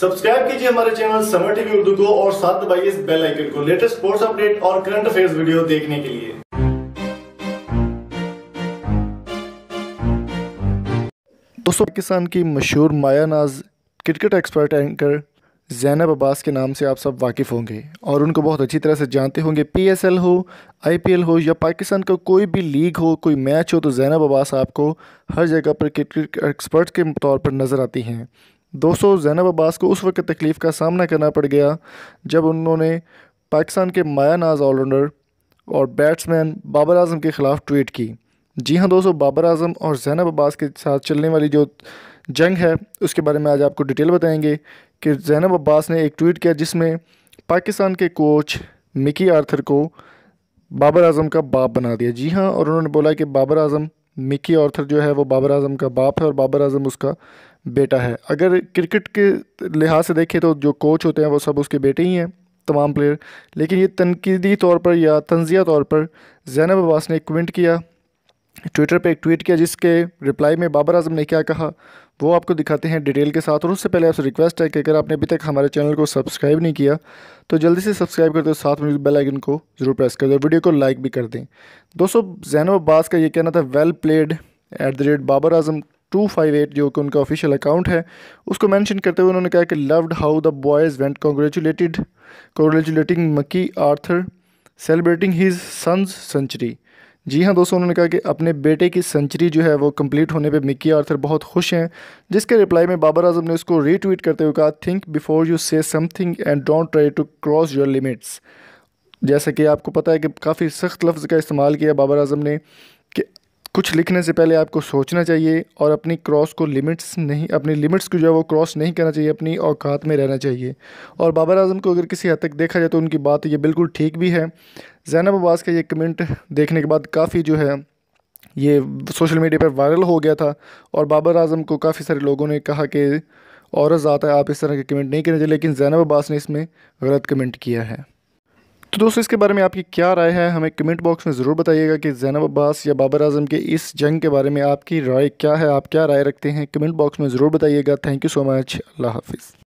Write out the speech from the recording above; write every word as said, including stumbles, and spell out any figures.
Subscribe कीजिए हमारे channel summer TV Urdu को और साथ दबाइए इस बेल आइकन को लेटेस्ट स्पोर्ट्स अपडेट और करंट अफेयर्स वीडियो देखने के लिए। दोस्तों, पाकिस्तान की मशहूर माया नाज cricket expert anchor Zainab Abbas के नाम से आप सब वाकिफ़ होंगे और उनको बहुत अच्छी तरह से जानते होंगे। पी एस एल हो, आई पी एल हो या पाकिस्तान का कोई भी लीग हो, कोई मैच हो, तो ज़ैनब अब्बास आपको हर जगह पर क्रिकेट एक्सपर्ट के तौर पर नज़र आती हैं। दोस्तों, ज़ैनब अब्बास को उस वक्त तकलीफ़ का सामना करना पड़ गया जब उन्होंने पाकिस्तान के माया नाज ऑलराउंडर और बैट्समैन बाबर आजम के ख़िलाफ़ ट्वीट की। जी हाँ दोस्तों, बाबर आजम और ज़ैनब अब्बास के साथ चलने वाली जो जंग है उसके बारे में आज आपको डिटेल बताएंगे कि ज़ैनब अब्बास ने एक ट्वीट किया जिसमें पाकिस्तान के कोच मिकी आर्थर को बाबर आजम का बाप बना दिया। जी हाँ, और उन्होंने बोला कि बाबर आजम मिकी आर्थर जो है वो बाबर आजम का बाप है और बाबर आजम उसका बेटा है। अगर क्रिकेट के लिहाज से देखें तो जो कोच होते हैं वो सब उसके बेटे ही हैं, तमाम प्लेयर। लेकिन ये तनकीदी तौर पर या तंज़िया तौर पर ज़ैनब अब्बास ने कमेंट किया, ट्विटर पे एक ट्वीट किया जिसके रिप्लाई में बाबर आजम ने क्या कहा वो आपको दिखाते हैं डिटेल के साथ। और उससे पहले आपसे रिक्वेस्ट है कि अगर आपने अभी तक हमारे चैनल को सब्सक्राइब नहीं किया तो जल्दी से सब्सक्राइब कर दो, साथ में बेल आइकन को ज़रूर प्रेस कर दो, वीडियो को लाइक भी कर दें। दोस्तों, ज़ैनब अब्बास का ये कहना था well played at the rate Babar Azam two five eight, जो कि उनका ऑफिशियल अकाउंट है, उसको मेंशन करते हुए उन्होंने कहा कि loved how the boys went congratulated congratulating Mickey Arthur celebrating his sons century. जी हाँ दोस्तों, उन्होंने कहा कि अपने बेटे की सेंचुरी जो है वो कंप्लीट होने पे मिकी आर्थर बहुत खुश हैं, जिसके रिप्लाई में बाबर आजम ने उसको रीट्वीट करते हुए कहा think before you say something and don't try to cross your limits. जैसा कि आपको पता है कि काफ़ी सख्त लफ्ज़ का इस्तेमाल किया बाबर आजम ने कि कुछ लिखने से पहले आपको सोचना चाहिए और अपनी क्रॉस को लिमिट्स नहीं अपनी लिमिट्स को जो है वो क्रॉस नहीं करना चाहिए, अपनी औकात में रहना चाहिए। और बाबर आजम को अगर किसी हद तक देखा जाए तो उनकी बात ये बिल्कुल ठीक भी है। ज़ैनब अब्बास का ये कमेंट देखने के बाद काफ़ी जो है ये सोशल मीडिया पर वायरल हो गया था और बाबर आजम को काफ़ी सारे लोगों ने कहा कि और ज़्यादा है आप इस तरह के कमेंट नहीं करना चाहिए, लेकिन ज़ैनब अब्बास ने इसमें गलत कमेंट किया है। तो दोस्तों, इसके बारे में आपकी क्या राय है हमें कमेंट बॉक्स में ज़रूर बताइएगा कि ज़ैनब अब्बास या बाबर आजम के इस जंग के बारे में आपकी राय क्या है, आप क्या राय रखते हैं, कमेंट बॉक्स में ज़रूर बताइएगा। थैंक यू सो मच, अल्लाह हाफिज़।